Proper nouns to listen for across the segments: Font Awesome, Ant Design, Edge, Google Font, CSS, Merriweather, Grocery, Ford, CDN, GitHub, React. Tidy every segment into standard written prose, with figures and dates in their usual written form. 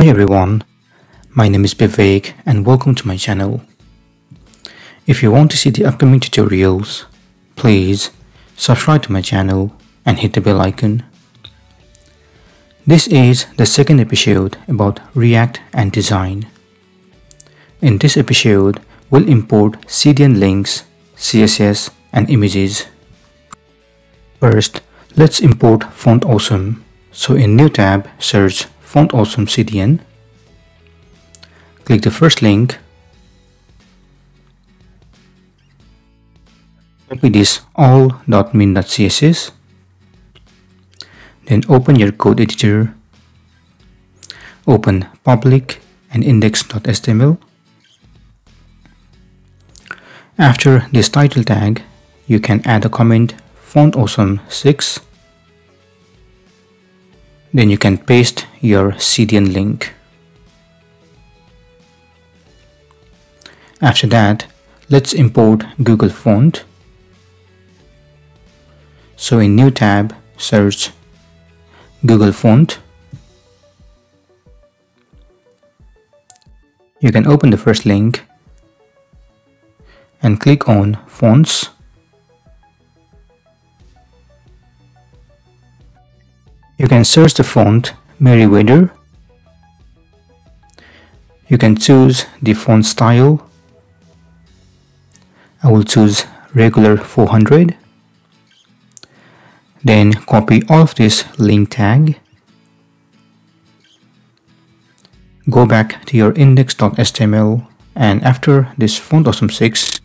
Hi everyone, my name is Vivek and welcome to my channel. If you want to see the upcoming tutorials, please subscribe to my channel and hit the bell icon. This is the second episode about React and Design. In this episode, we'll import CDN links, CSS and images. First, let's import Font Awesome. So in new tab, search Font Awesome CDN. Click the first link. Copy this all.min.css. Then open your code editor. Open public and index.html. After this title tag, you can add a comment Font Awesome 6. Then you can paste your CDN link. After that, let's import Google Font. So in new tab, search Google Font. You can open the first link and click on Fonts. You can search the font Merriweather. You can choose the font style. I will choose regular 400. Then copy all of this link tag. Go back to your index.html and after this Font Awesome 6,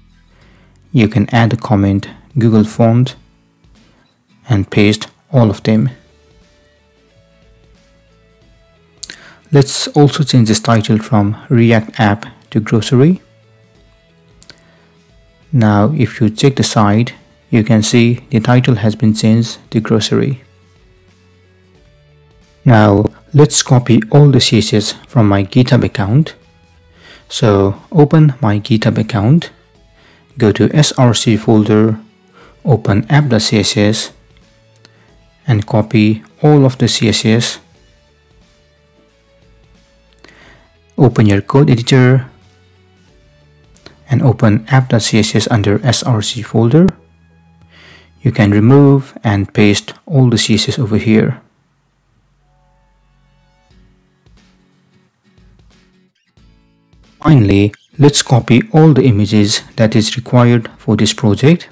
you can add a comment Google Font and paste all of them. Let's also change this title from React App to Grocery. Now if you check the site, you can see the title has been changed to Grocery. Now let's copy all the CSS from my GitHub account. So open my GitHub account, go to src folder, open app.css and copy all of the CSS. Open your code editor and open app.css under src folder. You can remove and paste all the CSS over here. Finally, let's copy all the images that is required for this project.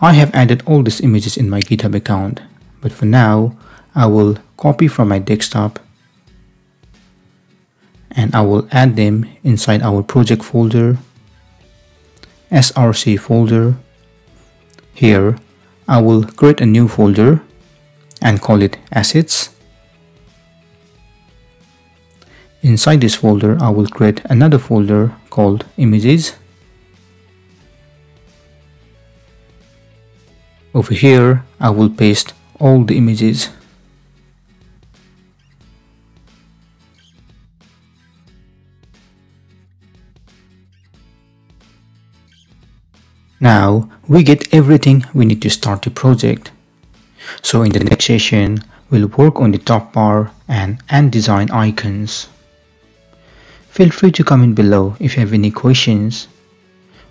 I have added all these images in my GitHub account, but for now, I will copy from my desktop and I will add them inside our project folder, src folder. Here I will create a new folder and call it assets. Inside this folder I will create another folder called images. Over here I will paste all the images. Now we get everything we need to start the project. So in the next session, we'll work on the top bar and Ant Design icons. Feel free to comment below if you have any questions.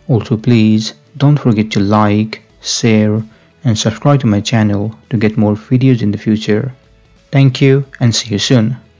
Also please don't forget to like, share and subscribe to my channel to get more videos in the future. Thank you and see you soon.